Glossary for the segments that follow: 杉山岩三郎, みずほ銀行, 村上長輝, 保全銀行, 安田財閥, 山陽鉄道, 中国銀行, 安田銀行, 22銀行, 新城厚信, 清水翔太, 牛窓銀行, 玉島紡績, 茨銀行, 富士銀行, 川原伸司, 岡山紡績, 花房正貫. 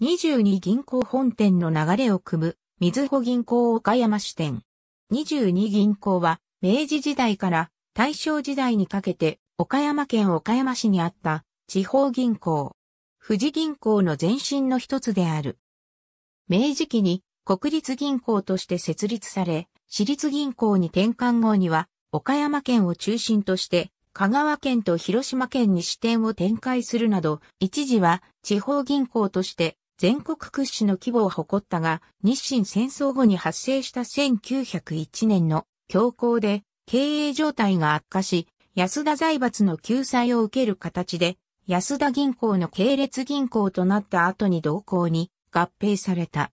22銀行本店の流れを汲む、みずほ銀行岡山支店。22銀行は、明治時代から大正時代にかけて、岡山県岡山市にあった地方銀行。富士銀行の前身の一つである。明治期に国立銀行として設立され、私立銀行に転換後には、岡山県を中心として、香川県と広島県に支店を展開するなど、一時は地方銀行として全国屈指の規模を誇ったが、日清戦争後に発生した1901年の恐慌で経営状態が悪化し、安田財閥の救済を受ける形で、安田銀行の系列銀行となった後に同行に合併された。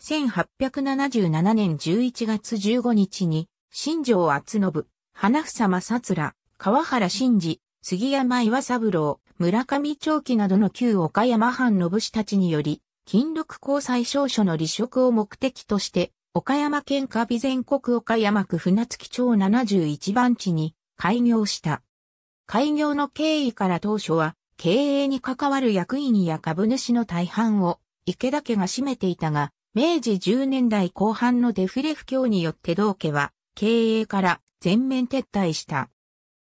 1877年11月15日に、新城厚信、花房正貫、川原伸司、杉山岩三郎、村上長輝などの旧岡山藩の武士たちにより、勤禄交際証書の離職を目的として、岡山県下備前国岡山区船月町71番地に開業した。開業の経緯から当初は、経営に関わる役員や株主の大半を池田家が占めていたが、明治10年代後半のデフレ不況によって同家は、経営から全面撤退した。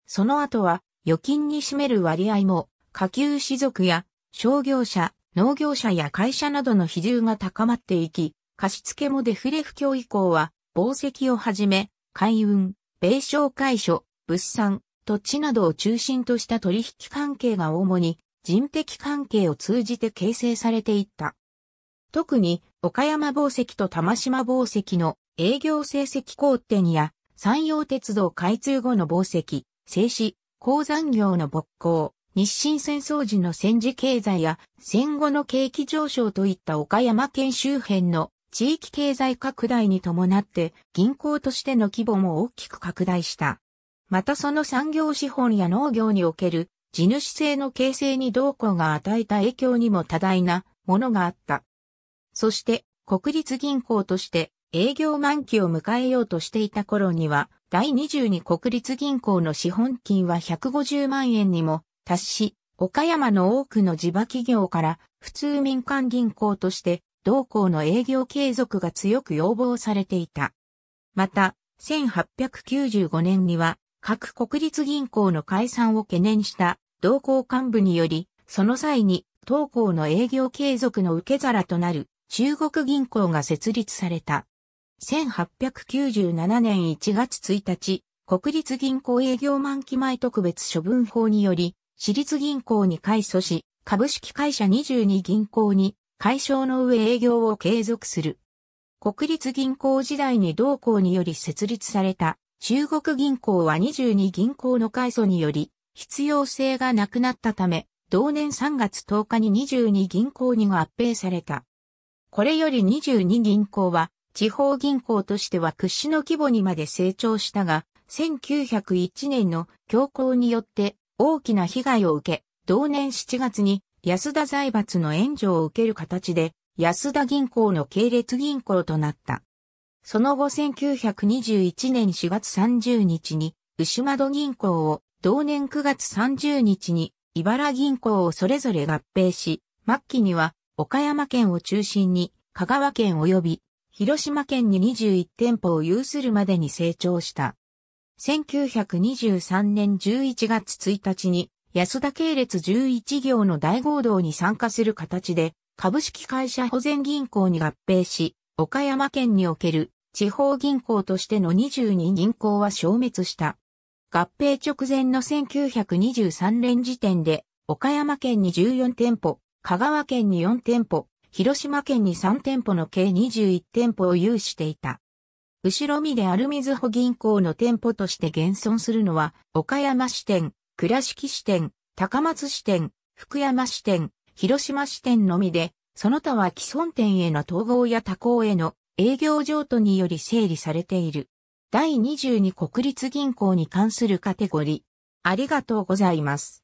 その後は預金に占める割合も下級士族や商業者、農業者や会社などの比重が高まっていき、貸付もデフレ不況以降は紡績をはじめ、海運、米商会所、物産、土地などを中心とした取引関係が主に人的関係を通じて形成されていった。特に岡山紡績と玉島紡績の営業成績好転や山陽鉄道開通後の紡績、製紙、鉱山業の勃興、日清戦争時の戦時経済や戦後の景気上昇といった岡山県周辺の地域経済拡大に伴って銀行としての規模も大きく拡大した。またその産業資本や農業における地主制の形成に同行が与えた影響にも多大なものがあった。そして国立銀行として営業満期を迎えようとしていた頃には、第22国立銀行の資本金は150万円にも達し、岡山の多くの地場企業から普通民間銀行として、同行の営業継続が強く要望されていた。また、1895年には、各国立銀行の解散を懸念した同行幹部により、その際に、当行の営業継続の受け皿となる中国銀行が設立された。1897年1月1日、国立銀行営業満期前特別処分法により、私立銀行に改組し、株式会社22銀行に解消の上営業を継続する。国立銀行時代に同行により設立された中国銀行は22銀行の改組により、必要性がなくなったため、同年3月10日に22銀行に合併された。これより22銀行は、地方銀行としては屈指の規模にまで成長したが、1901年の恐慌によって大きな被害を受け、同年7月に安田財閥の援助を受ける形で安田銀行の系列銀行となった。その後1921年4月30日に牛窓銀行を、同年9月30日に茨銀行をそれぞれ合併し、末期には岡山県を中心に香川県及び広島県に21店舗を有するまでに成長した。1923年11月1日に安田系列11行の大合同に参加する形で株式会社保全銀行に合併し、岡山県における地方銀行としての22銀行は消滅した。合併直前の1923年時点で岡山県に14店舗、香川県に4店舗、広島県に3店舗の計21店舗を有していた。後ろ身であるみずほ銀行の店舗として現存するのは、岡山支店、倉敷支店、高松支店、福山支店、広島支店のみで、その他は既存店への統合や他行への営業譲渡により整理されている。第22国立銀行に関するカテゴリー。ありがとうございます。